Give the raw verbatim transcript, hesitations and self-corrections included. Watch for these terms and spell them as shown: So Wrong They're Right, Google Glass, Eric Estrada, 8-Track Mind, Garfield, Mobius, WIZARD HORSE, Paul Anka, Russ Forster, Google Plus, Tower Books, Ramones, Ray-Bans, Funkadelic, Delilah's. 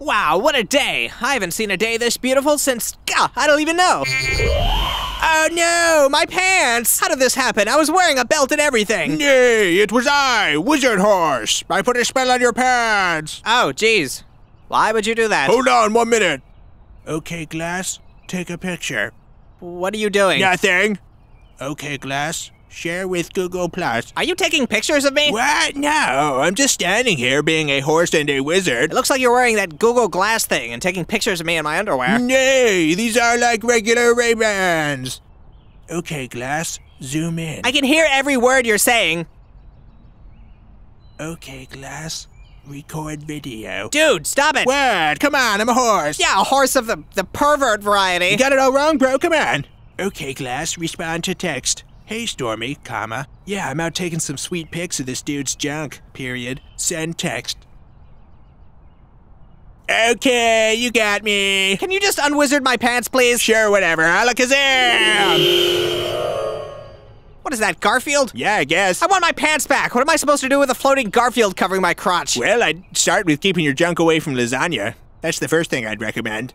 Wow, what a day! I haven't seen a day this beautiful since, gah, I don't even know! Oh no, my pants! How did this happen? I was wearing a belt and everything! Nay, it was I, Wizard Horse! I put a spell on your pants! Oh, jeez. Why would you do that? Hold on, one minute! Okay, Glass, take a picture. What are you doing? Nothing! Okay, Glass, share with Google Plus. Are you taking pictures of me? What? No, I'm just standing here being a horse and a wizard. It looks like you're wearing that Google Glass thing and taking pictures of me in my underwear. Nay, these are like regular Ray-Bans. Okay, Glass, zoom in. I can hear every word you're saying. Okay, Glass, record video. Dude, stop it! What? Come on, I'm a horse. Yeah, a horse of the, the pervert variety. You got it all wrong, bro, come on. Okay, Glass, respond to text. Hey, Stormy, comma. Yeah, I'm out taking some sweet pics of this dude's junk, period. Send text. Okay, you got me. Can you just unwizard my pants, please? Sure, whatever. Alakazam! What is that, Garfield? Yeah, I guess. I want my pants back. What am I supposed to do with a floating Garfield covering my crotch? Well, I'd start with keeping your junk away from lasagna. That's the first thing I'd recommend.